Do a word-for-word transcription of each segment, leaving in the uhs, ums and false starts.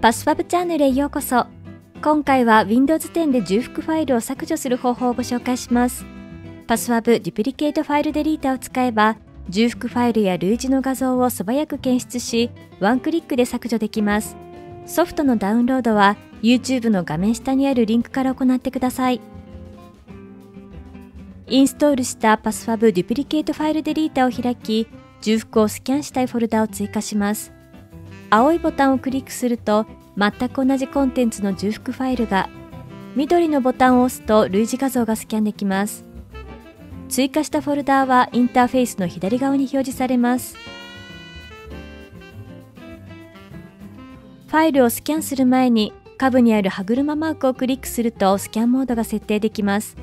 パスファブチャンネルへようこそ。今回は ウィンドウズテン で重複ファイルを削除する方法をご紹介します。パスファブデュプリケートファイルデリーターを使えば、重複ファイルや類似の画像を素早く検出し、ワンクリックで削除できます。ソフトのダウンロードは YouTube の画面下にあるリンクから行ってください。インストールしたパスファブデュプリケートファイルデリーターを開き、重複をスキャンしたいフォルダを追加します。青いボタンをクリックすると、全く同じコンテンツの重複ファイルが、緑のボタンを押すと類似画像がスキャンできます。追加したフォルダはインターフェースの左側に表示されます。ファイルをスキャンする前に、下部にある歯車マークをクリックするとスキャンモードが設定できます。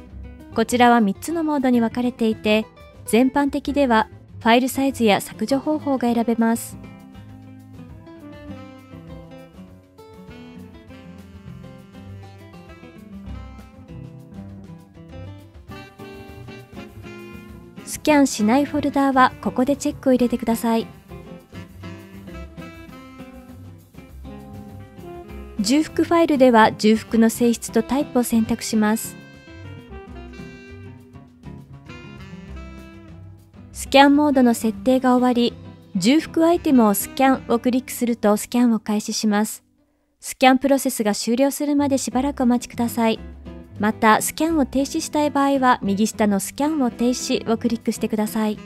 こちらはみっつのモードに分かれていて、全般的ではファイルサイズや削除方法が選べます。スキャンしないフォルダはここでチェックを入れてください。重複ファイルでは重複の性質とタイプを選択します。スキャンモードの設定が終わり、重複アイテムをスキャンをクリックするとスキャンを開始します。スキャンプロセスが終了するまでしばらくお待ちください。また、スキャンを停止したい場合は、右下のスキャンを停止をクリックしてください。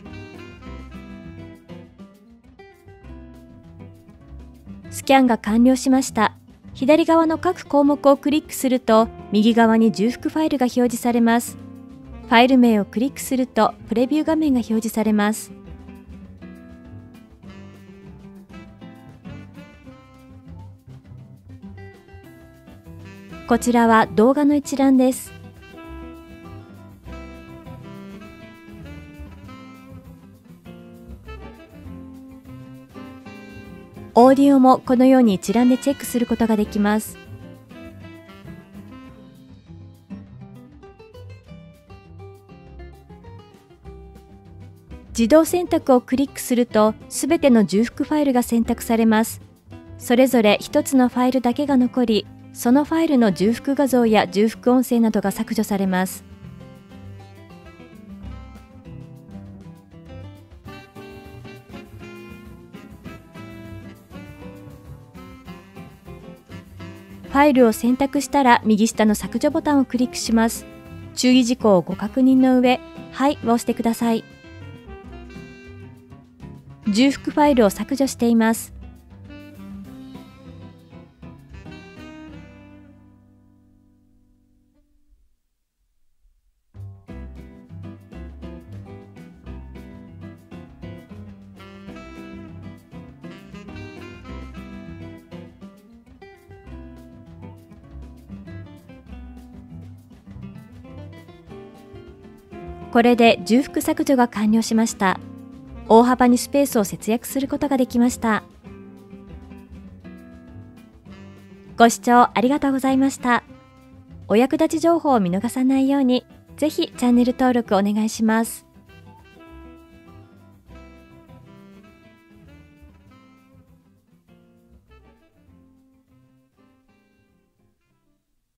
スキャンが完了しました。左側の各項目をクリックすると、右側に重複ファイルが表示されます。ファイル名をクリックすると、プレビュー画面が表示されます。こちらは動画の一覧です。オーディオもこのように一覧でチェックすることができます。自動選択をクリックすると、すべての重複ファイルが選択されます。それぞれ一つのファイルだけが残り、そのファイルの重複画像や重複音声などが削除されます。ファイルを選択したら右下の削除ボタンをクリックします。注意事項をご確認の上、はいを押してください。重複ファイルを削除しています。これで重複削除が完了しました。大幅にスペースを節約することができました。ご視聴ありがとうございました。お役立ち情報を見逃さないように、ぜひチャンネル登録お願いします。